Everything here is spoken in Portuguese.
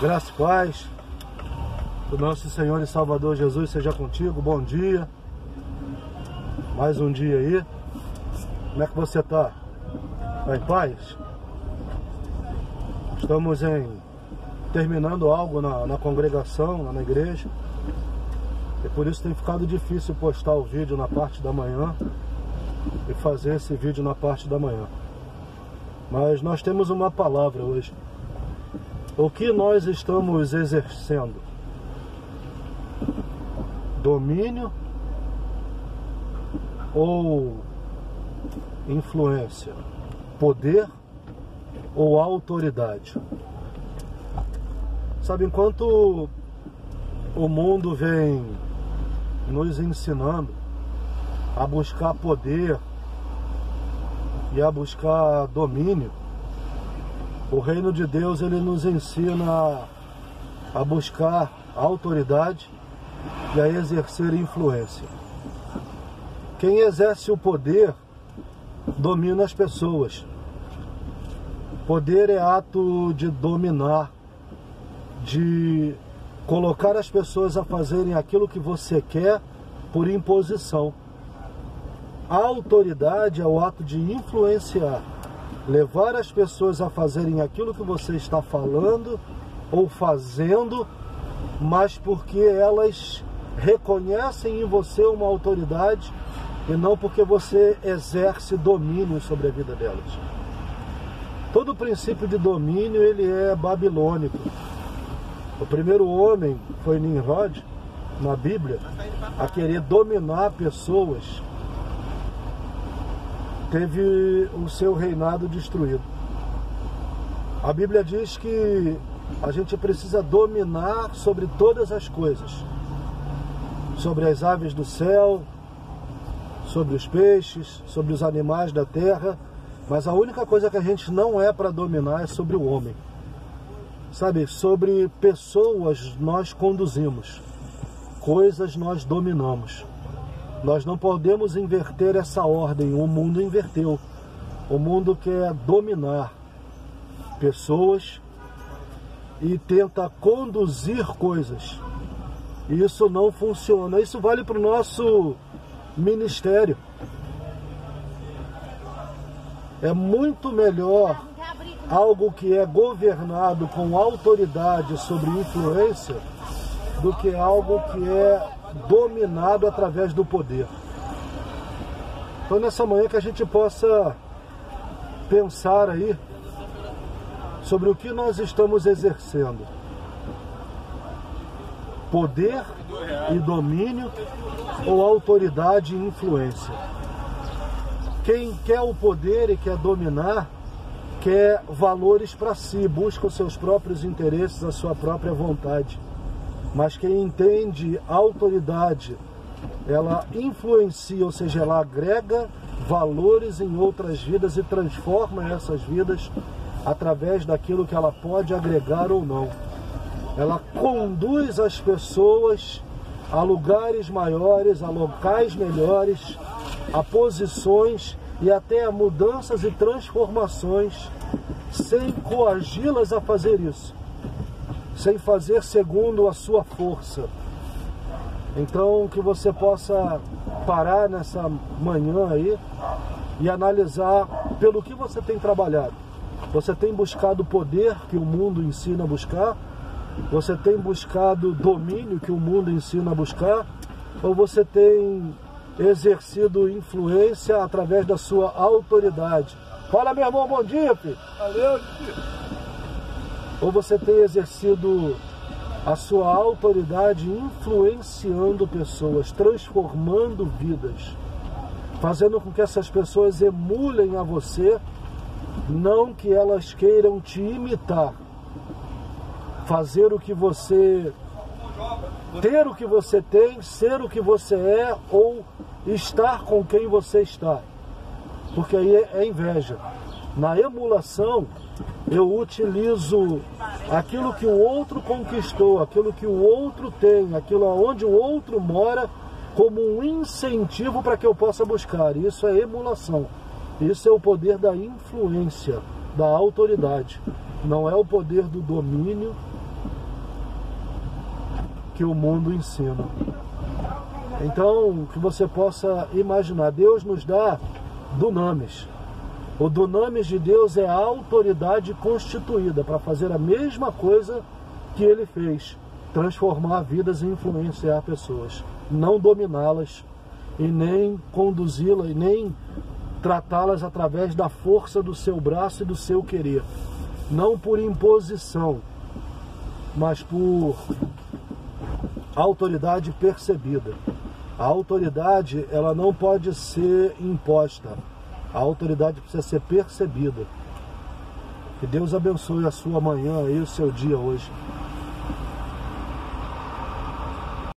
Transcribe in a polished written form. Graça e paz do nosso Senhor e Salvador Jesus seja contigo. Bom dia. Mais um dia aí. Como é que você tá? Tá em paz? Estamos terminando algo na congregação, lá na igreja. E por isso tem ficado difícil postar o vídeo na parte da manhã e fazer esse vídeo na parte da manhã. Mas nós temos uma palavra hoje. O que nós estamos exercendo? Domínio ou influência? Poder ou autoridade? Sabe, enquanto o mundo vem nos ensinando a buscar poder e a buscar domínio, o reino de Deus, ele nos ensina a buscar autoridade e a exercer influência. Quem exerce o poder domina as pessoas. Poder é ato de dominar, de colocar as pessoas a fazerem aquilo que você quer por imposição. A autoridade é o ato de influenciar, levar as pessoas a fazerem aquilo que você está falando ou fazendo, mas porque elas reconhecem em você uma autoridade e não porque você exerce domínio sobre a vida delas. Todo o princípio de domínio, ele é babilônico. O primeiro homem foi Nimrod, na Bíblia, a querer dominar pessoas. Teve o seu reinado destruído. A Bíblia diz que a gente precisa dominar sobre todas as coisas. Sobre as aves do céu, sobre os peixes, sobre os animais da terra. Mas a única coisa que a gente não é para dominar é sobre o homem. Sabe, sobre pessoas nós conduzimos. Coisas nós dominamos. Nós não podemos inverter essa ordem. O mundo inverteu. O mundo quer dominar pessoas e tenta conduzir coisas. Isso não funciona. Isso vale para o nosso ministério. É muito melhor algo que é governado com autoridade sobre influência do que algo que é dominado através do poder. Então, nessa manhã, que a gente possa pensar aí sobre o que nós estamos exercendo: poder e domínio, ou autoridade e influência. Quem quer o poder e quer dominar, quer valores para si, busca os seus próprios interesses, a sua própria vontade. Mas quem entende a autoridade, ela influencia, ou seja, ela agrega valores em outras vidas e transforma essas vidas através daquilo que ela pode agregar ou não. Ela conduz as pessoas a lugares maiores, a locais melhores, a posições e até a mudanças e transformações, sem coagi-las a fazer isso, sem fazer segundo a sua força. Então, que você possa parar nessa manhã aí e analisar pelo que você tem trabalhado. Você tem buscado o poder que o mundo ensina a buscar? Você tem buscado o domínio que o mundo ensina a buscar? Ou você tem exercido influência através da sua autoridade? Fala, meu irmão, bom dia, filho! Valeu, filho! Ou você tem exercido a sua autoridade influenciando pessoas, transformando vidas, fazendo com que essas pessoas emulem a você, não que elas queiram te imitar, fazer o que você, ter o que você tem, ser o que você é ou estar com quem você está, porque aí é inveja. Na emulação, eu utilizo aquilo que o outro conquistou, aquilo que o outro tem, aquilo onde o outro mora, como um incentivo para que eu possa buscar. Isso é emulação. Isso é o poder da influência, da autoridade. Não é o poder do domínio, que o mundo ensina. Então, que você possa imaginar, Deus nos dá dunamis. O dunamis de Deus é a autoridade constituída para fazer a mesma coisa que ele fez, transformar vidas e influenciar pessoas, não dominá-las e nem conduzi-las e nem tratá-las através da força do seu braço e do seu querer, não por imposição, mas por autoridade percebida. A autoridade, ela não pode ser imposta, a autoridade precisa ser percebida. Que Deus abençoe a sua manhã e o seu dia hoje.